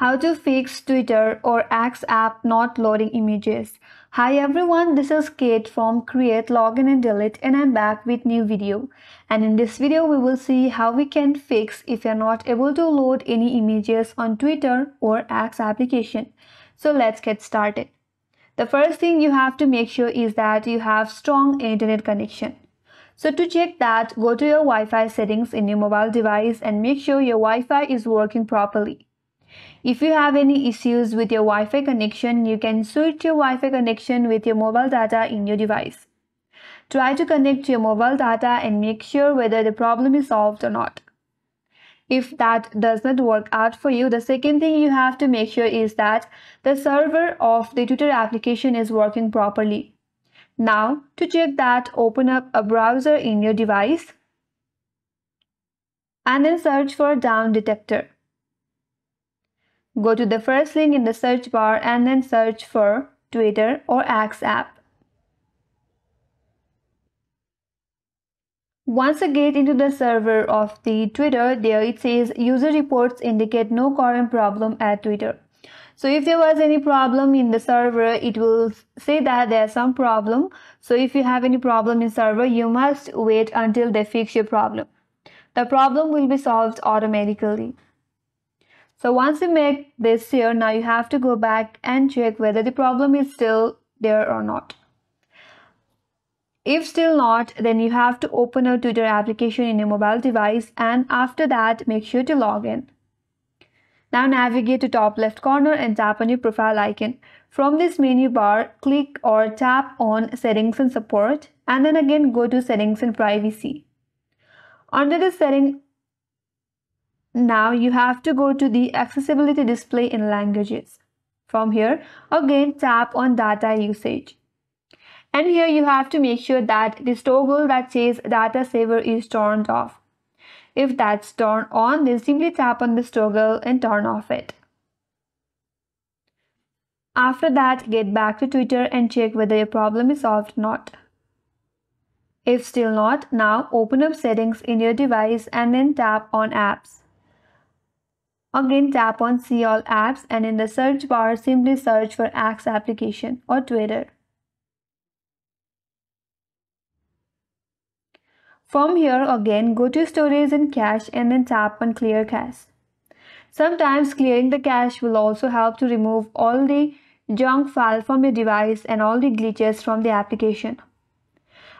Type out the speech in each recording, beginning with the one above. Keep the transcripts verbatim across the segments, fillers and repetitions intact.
How to fix Twitter or X app not loading images. Hi everyone, this is Kate from Create, Login and Delete, and I'm back with new video. And in this video we will see how we can fix if you're not able to load any images on Twitter or X application. So let's get started. The first thing you have to make sure is that you have strong internet connection. So to check that, go to your Wi-Fi settings in your mobile device and make sure your Wi-Fi is working properly. If you have any issues with your Wi-Fi connection, you can switch your Wi-Fi connection with your mobile data in your device. Try to connect to your mobile data and make sure whether the problem is solved or not. If that does not work out for you, the second thing you have to make sure is that the server of the Twitter application is working properly. Now, to check that, open up a browser in your device and then search for Down Detector. Go to the first link in the search bar and then search for Twitter or X app. Once you get into the server of the Twitter, there it says user reports indicate no current problem at Twitter. So if there was any problem in the server, it will say that there's some problem. So if you have any problem in server, you must wait until they fix your problem. The problem will be solved automatically. So once you make this here, now you have to go back and check whether the problem is still there or not. If still not, then you have to open a Twitter application in your mobile device, and after that, make sure to log in. Now navigate to top left corner and tap on your profile icon. From this menu bar, click or tap on Settings and Support, and then again go to Settings and Privacy. Under the setting, now you have to go to the accessibility display in languages. From here, again tap on data usage. And here you have to make sure that this toggle that says Data Saver is turned off. If that's turned on, then simply tap on this toggle and turn off it. After that, get back to Twitter and check whether your problem is solved or not. If still not, now open up Settings in your device and then tap on Apps. Again, tap on See All Apps, and in the search bar, simply search for X application or Twitter. From here, again, go to Storage and Cache and then tap on Clear Cache. Sometimes clearing the cache will also help to remove all the junk file from your device and all the glitches from the application.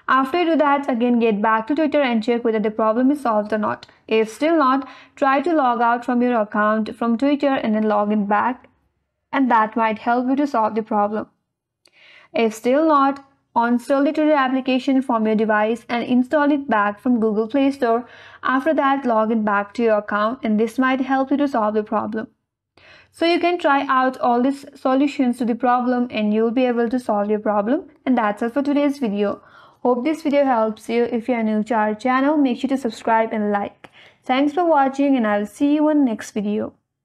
After you do that, again get back to Twitter and check whether the problem is solved or not. If still not, try to log out from your account from Twitter and then log in back, and that might help you to solve the problem. If still not, uninstall the Twitter application from your device and install it back from Google Play Store. After that, log in back to your account, and this might help you to solve the problem. So you can try out all these solutions to the problem and you'll be able to solve your problem. And that's all for today's video. Hope this video helps you. If you are new to our channel, make sure to subscribe and like. Thanks for watching, and I'll see you in next video.